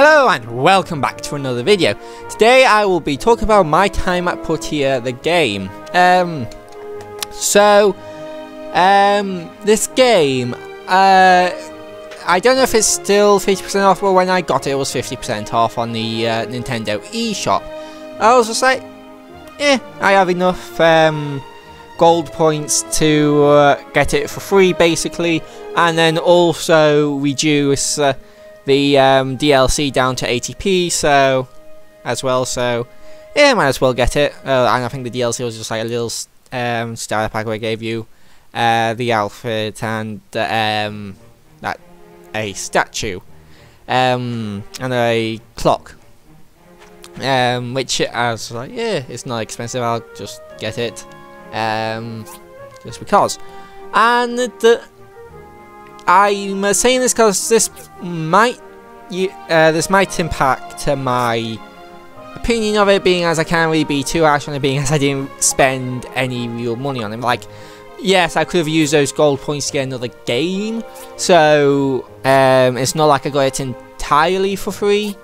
Hello and welcome back to another video. Today I will be talking about My Time at Portia, the game. This game, I don't know if it's still 50% off, but when I got it, it was 50% off on the Nintendo eShop. I was just like, I have enough gold points to get it for free, basically, and then also reduce the DLC down to 80p, so yeah, might as well get it. And I think the DLC was just like a little starter pack where I gave you the outfit and a statue and a clock, which I was like, yeah, it's not expensive, I'll just get it, just because. And I'm saying this because this might impact my opinion of it, being as I can't really be too harsh on it, being as I didn't spend any real money on it. Like, yes, I could have used those gold points to get another game, so it's not like I got it entirely for free,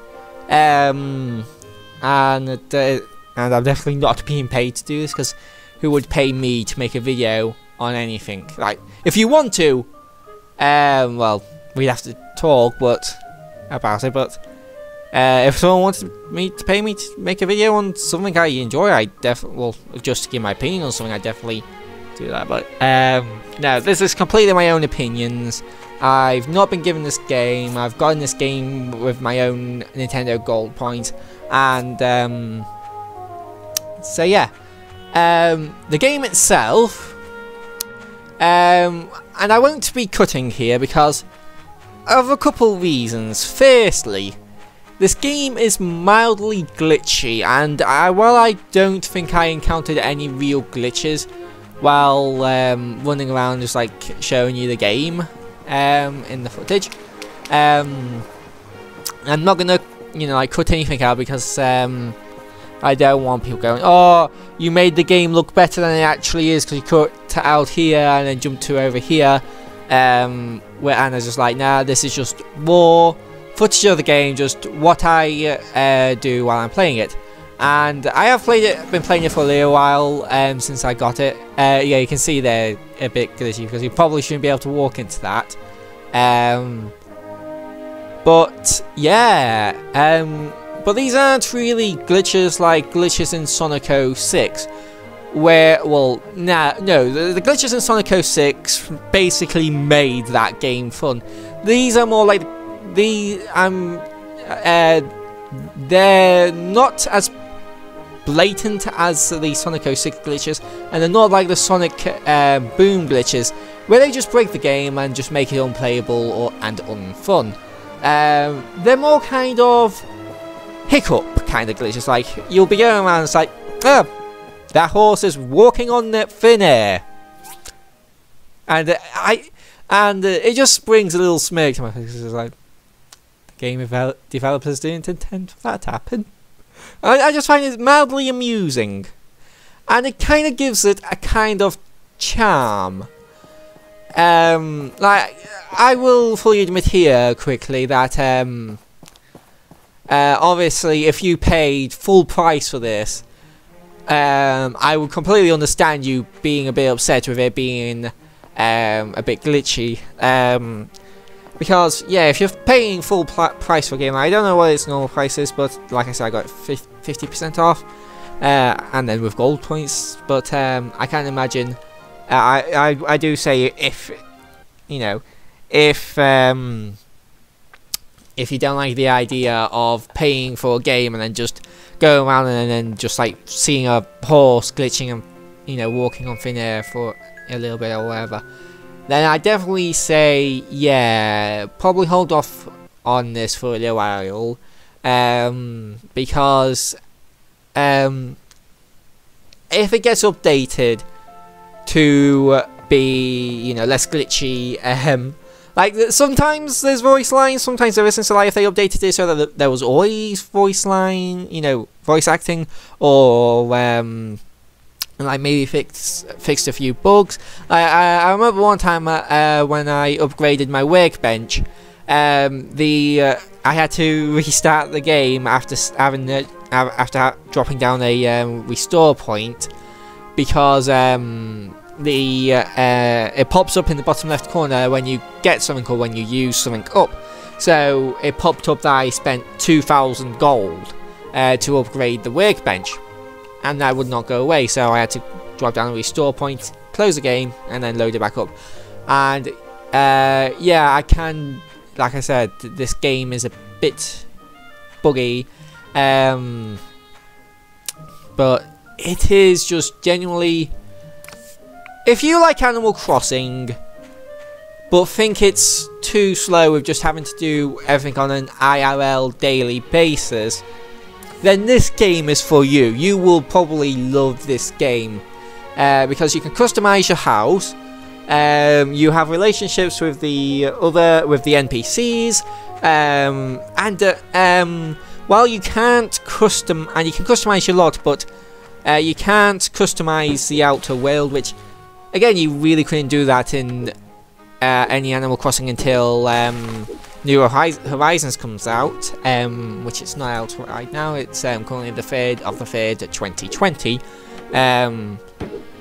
and I'm definitely not being paid to do this, because who would pay me to make a video on anything? Like, if you want to, well, we'd have to talk about it, but if someone wanted me to pay me to make a video on something I enjoy, I definitely, well, just to give my opinion on something, I definitely do that. But no, this is completely my own opinions. I've not been given this game. I've gotten this game with my own Nintendo gold point, and so yeah, the game itself. And I won't be cutting here because of a couple reasons. Firstly, this game is mildly glitchy, and while I don't think I encountered any real glitches while running around just like showing you the game in the footage, I'm not gonna, you know, like cut anything out because I don't want people going, oh, you made the game look better than it actually is because you cut out here and then jumped to over here. Where Anna's just like, nah, this is just raw footage of the game, just what I do while I'm playing it. And I have played it, been playing it for a little while since I got it. Yeah, you can see they're a bit glitchy because you probably shouldn't be able to walk into that. But yeah, but these aren't really glitches like glitches in Sonic 06, where, well, the glitches in Sonic 06 basically made that game fun. These are more like, they're not as blatant as the Sonic 06 glitches, and they're not like the Sonic Boom glitches, where they just break the game and just make it unplayable and unfun. They're more kind of hiccup kind of glitches. Like, you'll be going around and it's like, oh, that horse is walking on the thin air, and it just brings a little smirk to my face. It's like, the game developers didn't intend for that to happen. I just find it mildly amusing, and it kind of gives it a kind of charm. Like, I will fully admit here quickly that obviously, if you paid full price for this, I would completely understand you being a bit upset with it being a bit glitchy. Because, yeah, if you're paying full price for a game, I don't know what its normal price is, but like I said, I got 50% off, and then with gold points. But I can't imagine. I do say, if you know, if you don't like the idea of paying for a game and then just going around and then just like seeing a horse glitching and, you know, walking on thin air for a little bit or whatever, then I definitely say, yeah, probably hold off on this for a little while, because if it gets updated to be, you know, less glitchy, like, sometimes there's voice lines, sometimes there isn't. So, like, if they updated it so that there was always voice line, you know, voice acting, or like maybe fixed a few bugs. I remember one time when I upgraded my workbench, the I had to restart the game after having dropping down a restore point, because it pops up in the bottom left corner when you get something or when you use something up. So it popped up that I spent 2,000 gold to upgrade the workbench, and that would not go away, so I had to drop down a restore point, close the game, and then load it back up. And yeah, I can, like I said, this game is a bit buggy, but it is just genuinely, if you like Animal Crossing but think it's too slow with just having to do everything on an IRL daily basis, then this game is for you. You will probably love this game, because you can customize your house. You have relationships with the NPCs, while you can't you can customize your lot, but you can't customize the outer world, which again you really couldn't do that in any Animal Crossing until New Horizons comes out, which it's not out right now. It's currently the 3rd of the 3rd, 2020.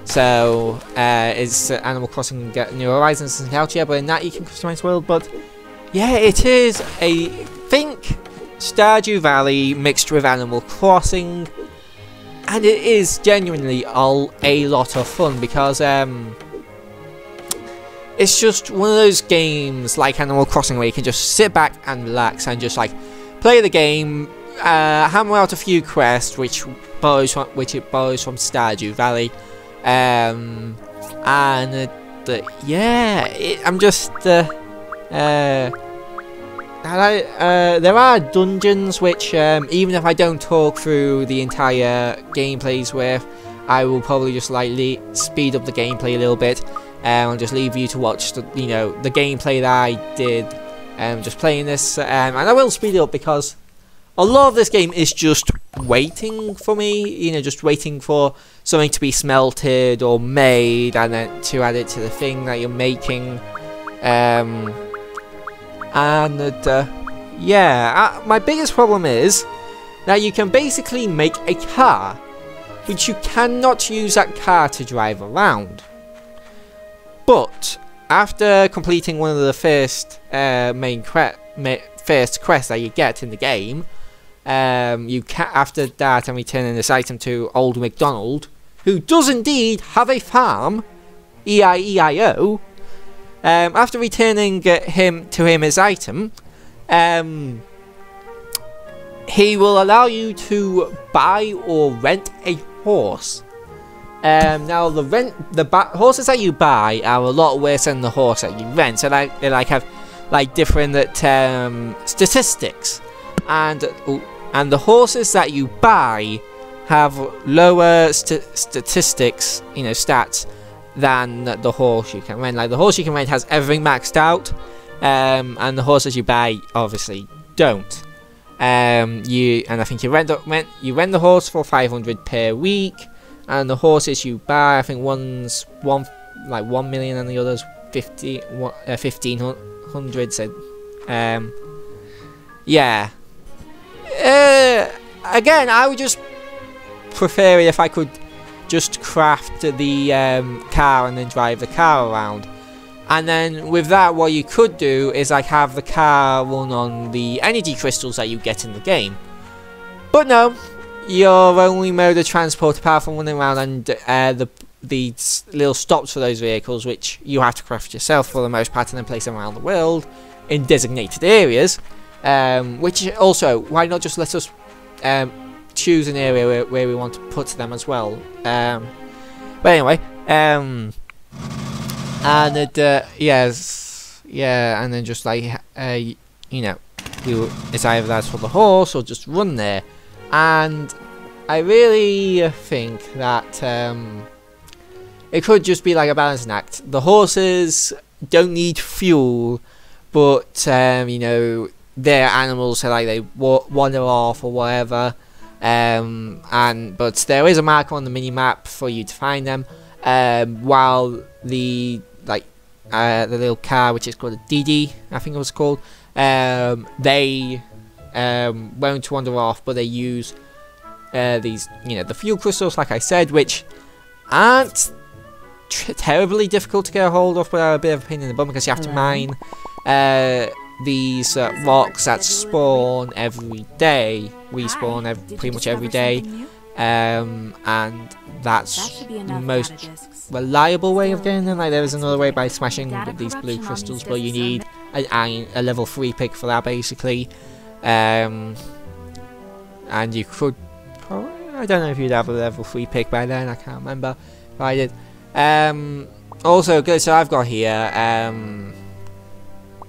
So it's Animal Crossing New Horizons isn't out yet, but in that you can customize the world. But yeah, it is a think Stardew Valley mixed with Animal Crossing, and it is genuinely a lot of fun, because it's just one of those games like Animal Crossing where you can just sit back and relax and just like play the game, hammer out a few quests, which it borrows from Stardew Valley, yeah, I'm just there are dungeons which even if I don't talk through the entire gameplays with, I will probably just slightly speed up the gameplay a little bit, and just leave you to watch the, you know, the gameplay that I did, just playing this, and I will speed it up because a lot of this game is just waiting for me, you know, just waiting for something to be smelted or made, and then to add it to the thing that you're making, yeah, my biggest problem is that you can basically make a car, but you cannot use that car to drive around. But after completing one of the first first quest that you get in the game, after that and returning this item to Old MacDonald, who does indeed have a farm, E-I-E-I-O, after returning to him his item, he will allow you to buy or rent a horse. Now the horses that you buy are a lot worse than the horse that you rent, so they like have like different statistics, and the horses that you buy have lower statistics, you know, stats, than the horse you can rent. Like the horse you can rent has everything maxed out, and the horses you buy obviously don't. I think you rent the horse for 500 per week. And the horses you buy, I think one's like 1 million and the other's 1,500. So, yeah. Again, I would just prefer it if I could just craft the car and then drive the car around. And then with that, what you could do is like have the car run on the energy crystals that you get in the game. But no. Your only mode of transport apart from running around and the little stops for those vehicles, which you have to craft yourself for the most part and then place them around the world in designated areas, which also, why not just let us choose an area where we want to put them as well, but anyway, yeah, and then just like you know, it's either that's for the horse or just run there. And I really think that it could just be like a balancing act. The horses don't need fuel, but you know, they're animals, so like they wander off or whatever. But there is a marker on the mini map for you to find them. While the little car, which is called a Didi, I think it was called, they prone to wander off, but they use these, you know, the fuel crystals, like I said, which aren't terribly difficult to get a hold of, but are a bit of a pain in the bum because you have to mine these rocks that spawn every day, respawn pretty much every day, and that's the most reliable way of getting them. Like, there is another way by smashing these blue crystals, but you need a level 3 pick for that, basically. And you could probably, I don't know if you'd have a level 3 pick by then, I can't remember if I did. Also, good, so I've got here,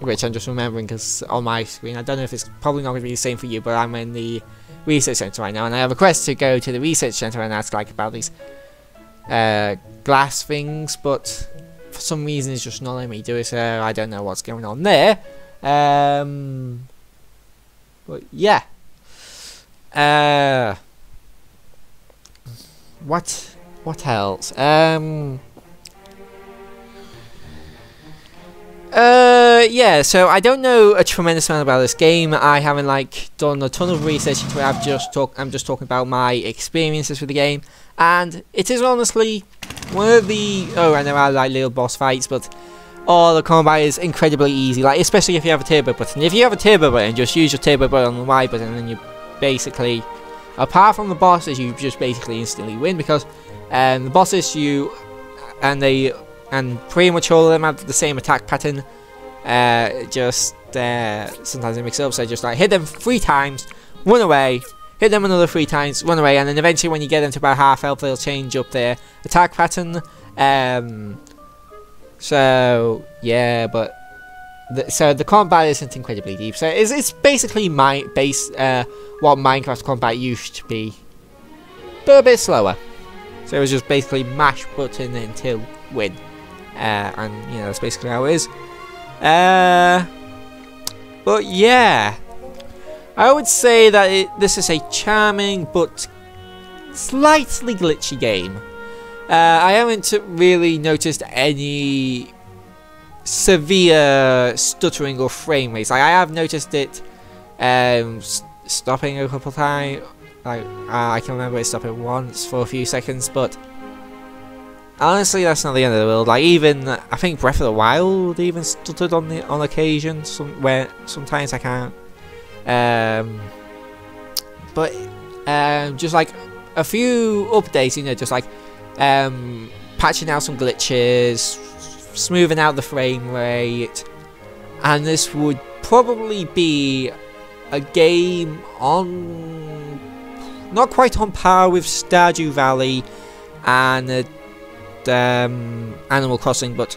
which I'm just remembering because on my screen, I don't know if it's probably not going to be the same for you, but I'm in the research centre right now, and I have a quest to go to the research centre and ask, like, about these glass things, but for some reason it's just not letting me do it, so I don't know what's going on there. But yeah, what else? Yeah, so I don't know a tremendous amount about this game. I haven't, like, done a ton of research into it. I'm just talking about my experiences with the game, and it is honestly one of the, oh, I know I like little boss fights, but all the combat is incredibly easy, like, especially if you have a turbo button. If you have a turbo button, just use your turbo button on the Y button, and then you basically, apart from the bosses, you just basically instantly win, because the bosses and pretty much all of them have the same attack pattern. Sometimes they mix up, so just like hit them 3 times, run away, hit them another 3 times, run away, and then eventually when you get them to about half health, they'll change up their attack pattern. So yeah, but so the combat isn't incredibly deep. So it's basically my base what Minecraft combat used to be, but a bit slower. So it was just basically mash button until win. And you know, that's basically how it is. But yeah, I would say that this is a charming but slightly glitchy game. I haven't really noticed any severe stuttering or frame rates. Like, I have noticed it stopping a couple times. Like, I can remember it stopping once for a few seconds, but honestly, that's not the end of the world. Like, even I think Breath of the Wild even stuttered on occasion. Sometimes I can't. But just like a few updates, you know, just like patching out some glitches, smoothing out the frame rate, and this would probably be a game on, not quite on par with Stardew Valley and Animal Crossing, but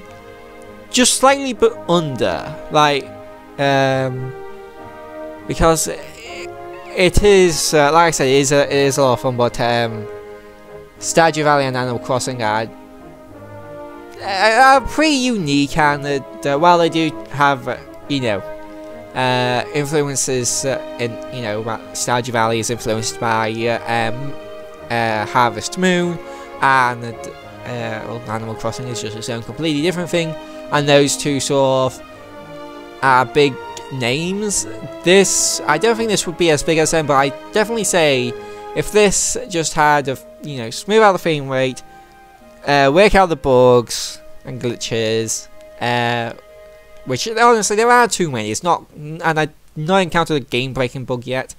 just slightly but under, like, because it is, like I said, it is a lot of fun, but Stardew Valley and Animal Crossing are pretty unique, and while they do have, you know, influences in, you know, Stardew Valley is influenced by Harvest Moon, and well, Animal Crossing is just its own completely different thing, and those two sort of are big names. This, I don't think this would be as big as them, but I definitely say if this just had a, you know, smooth out the frame rate, work out the bugs and glitches, which honestly there are too many. It's not, and I've not encountered a game-breaking bug yet.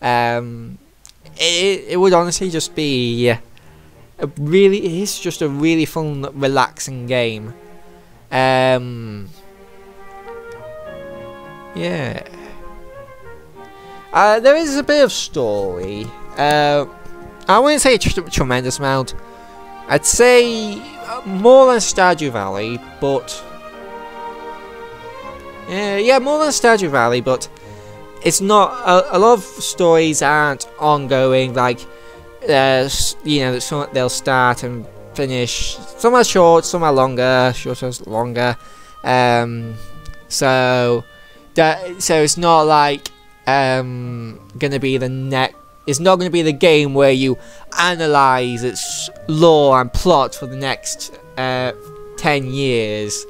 It would honestly just be. It is just a really fun, relaxing game. Yeah. There is a bit of story. I wouldn't say a tremendous amount. I'd say more than Stardew Valley, but yeah, more than Stardew Valley, but it's not. A lot of stories aren't ongoing. Like, you know, they'll start and finish. Some are short, some are longer. Shorter's longer. So it's not like gonna be the next. It's not gonna be the game where you analyze its lore and plot for the next 10 years.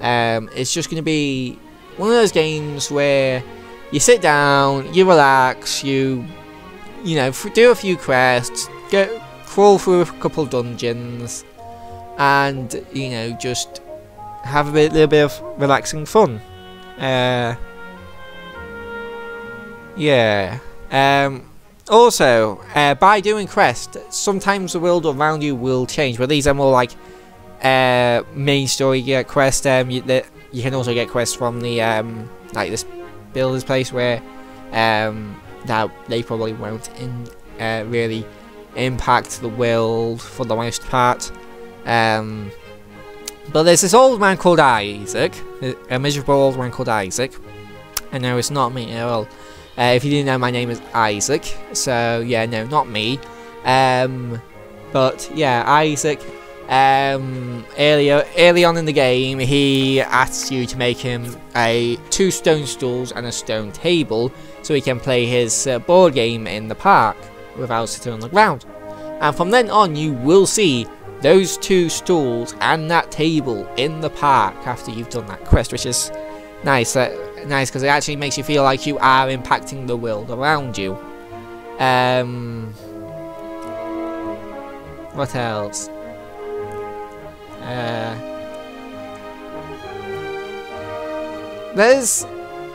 It's just gonna be one of those games where you sit down, you relax, you know, do a few quests, crawl through a couple dungeons, and you know, just have a little bit of relaxing fun. Also, by doing quests, sometimes the world around you will change. But these are more like main story quests. You can also get quests from the like this builder's place where that they probably won't really impact the world for the most part. But there's this old man called Isaac, a miserable old man called Isaac. And no, it's not me at all. If you didn't know, my name is Isaac, so yeah, no, not me. But yeah, Isaac, early on in the game, he asks you to make him two stone stools and a stone table so he can play his board game in the park without sitting on the ground. And from then on, you will see those two stools and that table in the park after you've done that quest, which is nice. Nice, because it actually makes you feel like you are impacting the world around you. What else?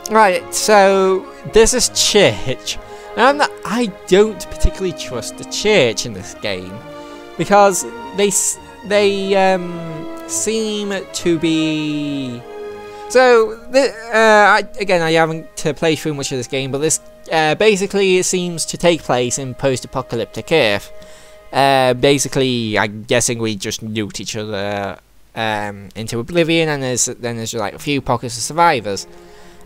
Right, so there's this church. And I don't particularly trust the church in this game, because they seem to be... So, again, I haven't played through much of this game, but this basically it seems to take place in post-apocalyptic Earth. Basically, I'm guessing we just loot each other into oblivion, and then there's like a few pockets of survivors.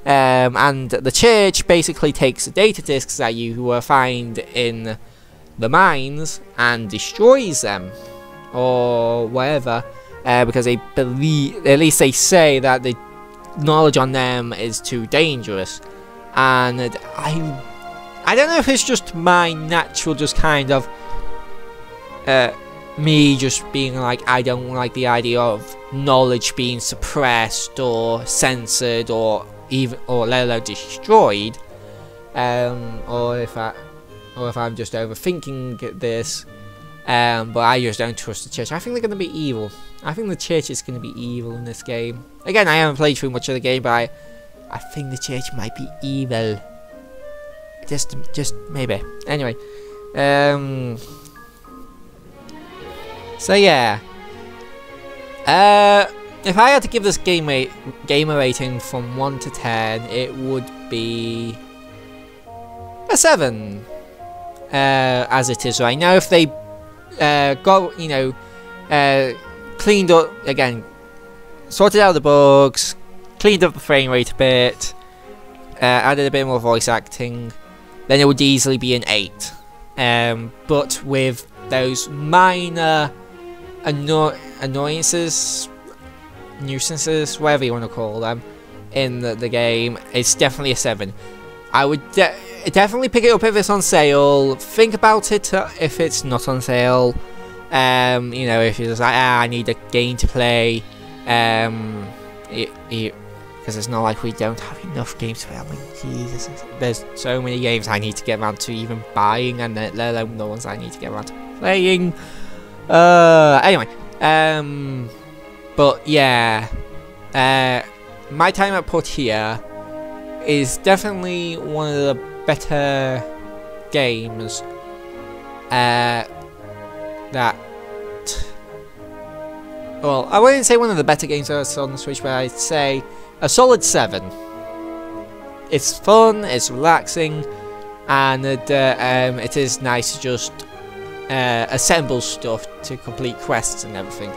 And the church basically takes the data discs that you will find in the mines and destroys them, or whatever, because they believe, at least they say that they... knowledge on them is too dangerous. And I don't know if it's just my natural just kind of me just being like, I don't like the idea of knowledge being suppressed or censored or even let alone destroyed, or if I'm just overthinking this, but I just don't trust the church. I think they're going to be evil. I think the church is going to be evil in this game. Again, I haven't played through much of the game, but I think the church might be evil. Just maybe. Anyway. So yeah. If I had to give this game a rating from 1 to 10, it would be a 7. As it is right now. If they got, you know, cleaned up again, sorted out the bugs, cleaned up the frame rate a bit, added a bit more voice acting, then it would easily be an 8. But with those minor annoyances, nuisances, whatever you want to call them, in the game, it's definitely a 7. I would definitely pick it up if it's on sale. Think about it if it's not on sale. You know, if you're just like, ah, I need a game to play, because it's not like we don't have enough games to play. I mean, Jesus, there's so many games I need to get around to even buying, and let alone the ones I need to get around to playing. Anyway, but yeah, My Time at Portia is definitely one of the better games that, well, I wouldn't say one of the better games that's on the Switch, but I'd say a solid 7. It's fun, it's relaxing, and it is nice to just assemble stuff to complete quests and everything.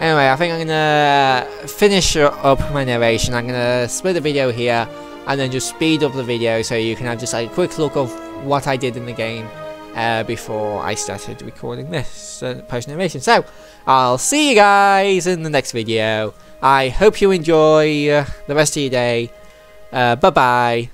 Anyway, I think I'm gonna finish up my narration. I'm gonna split the video here and then just speed up the video so you can have just like a quick look of what I did in the game before I started recording this post narration. So I'll see you guys in the next video. I hope you enjoy the rest of your day. Bye bye.